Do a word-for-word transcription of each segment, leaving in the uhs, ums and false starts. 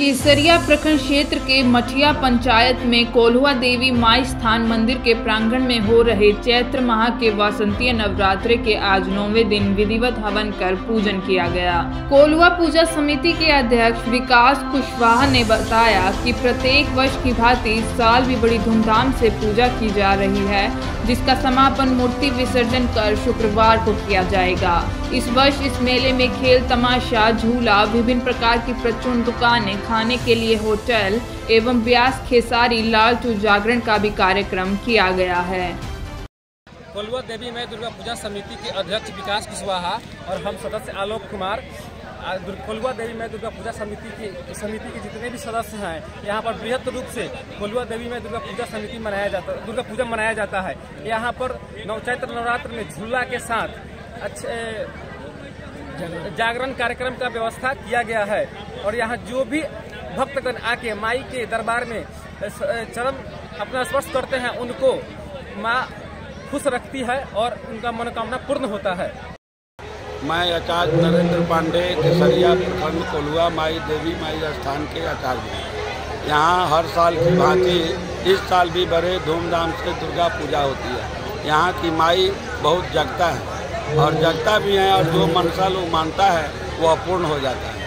केसरिया प्रखंड क्षेत्र के मठिया पंचायत में कोल्हुआ देवी माई स्थान मंदिर के प्रांगण में हो रहे चैत्र माह के वासंतिया नवरात्र के आज नौवें दिन विधिवत हवन कर पूजन किया गया। कोल्हुआ पूजा समिति के अध्यक्ष विकास कुशवाहा ने बताया कि प्रत्येक वर्ष की भांति इस साल भी बड़ी धूमधाम से पूजा की जा रही है, जिसका समापन मूर्ति विसर्जन कर शुक्रवार को किया जाएगा। इस वर्ष इस मेले में खेल, तमाशा, झूला, विभिन्न प्रकार की प्रचुर दुकानें, खाने के लिए होटल एवं ब्यास खेसारी लाल टू जागरण का भी कार्यक्रम किया गया है। कोल्हुआ देवी माई दुर्गा पूजा समिति के अध्यक्ष विकास कुशवाहा और हम सदस्य आलोक कुमार कोल्हुआ देवी माई दुर्गा पूजा समिति की समिति के जितने भी सदस्य हैं, यहाँ पर बृहद रूप से कोल्हुआ देवी माई दुर्गा पूजा समिति मनाया जाता दुर्गा पूजा मनाया जाता है। यहाँ पर नवचैत्र नवरात्र में झूला के साथ अच्छे जागरण कार्यक्रम का व्यवस्था किया गया है और यहाँ जो भी भक्तगण आके माई के दरबार में चरण अपना स्पर्श करते हैं, उनको माँ खुश रखती है और उनका मनोकामना पूर्ण होता है। मैं आचार्य नरेंद्र पांडे केसरिया प्रखंड कोल्हुआ माई देवी माई स्थान के आचार्य हैं। यहाँ हर साल की भांति इस साल भी बड़े धूमधाम से दुर्गा पूजा होती है। यहाँ की माई बहुत जगता है और जगता भी है और जो मनसा लोग मानता है वह पूर्ण हो जाता है।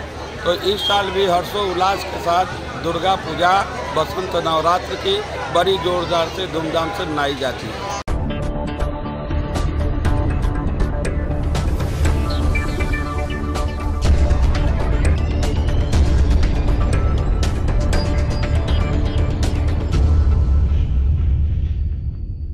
तो इस साल भी हर्षोल्लास के साथ दुर्गा पूजा बसंत नवरात्र की बड़ी जोरदार से धूमधाम से मनाई जाती है।